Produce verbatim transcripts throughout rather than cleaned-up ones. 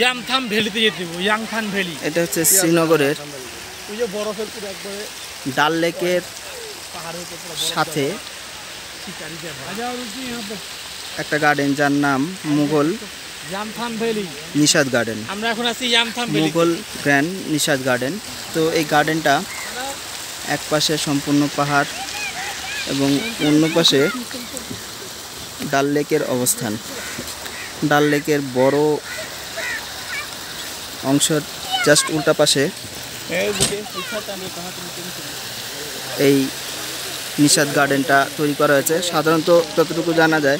ইয়াংথাম ভ্যালিতে যেতে হবে। ইয়াংথাম ভ্যালি এটা হচ্ছে শ্রীনগরের ওই যে বরফের পুরো একবারে ডাল লেকের পাহাড়ের সাথে একটা গার্ডেন যার নাম মুঘল ইয়াংথাম ভ্যালি নিশাত গার্ডেন। আমরা এখন আছি Yumthang valley Mughal grand Nishat garden. তো এই গার্ডেনটা এক পাশে সম্পূর্ণ পাহাড় এবং অন্য পাশে ডাল লেকের অবস্থান। ডাল লেকের বড় অংশ জাস্ট উল্টা পাশে এই নিশাত গার্ডেনটা তৈরি করা হয়েছে। সাধারণত যতটুকু জানা যায়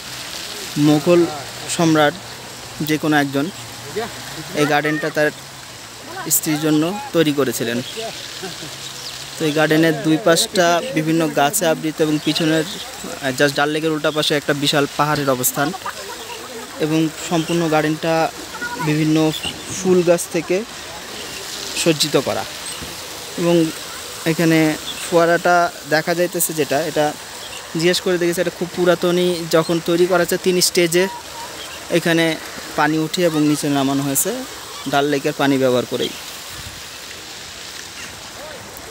মুঘল সম্রাট যে কোনো একজন এই গার্ডেনটা তার স্ত্রীর জন্য তৈরি করেছিলেন। তো এই গার্ডেনের দুই পাশটা বিভিন্ন গাছে আবৃত এবং পিছনের জাস্ট ডাল লেকের উল্টা পাশে একটা বিশাল পাহাড়ের অবস্থান এবং সম্পূর্ণ গার্ডেনটা বিভিন্ন ফুল গাছ থেকে সজ্জিত করা। এবং এখানে ফোয়ারাটা দেখা যাইতেছে যেটা, এটা জিজ্ঞেস করে দেখেছে এটা খুব পুরাতনই, যখন তৈরি করা হয়েছে তিন স্টেজে এখানে পানি উঠে এবং নিচে নামানো হয়েছে ডাল লেকের পানি ব্যবহার করেই।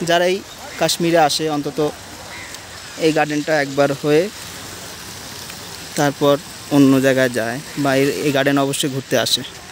যারাই কাশ্মীরে আসে অন্তত এই গার্ডেনটা একবার হয়ে তারপর অন্য জায়গায় যায় বা এই গার্ডেন অবশ্যই ঘুরতে আসে।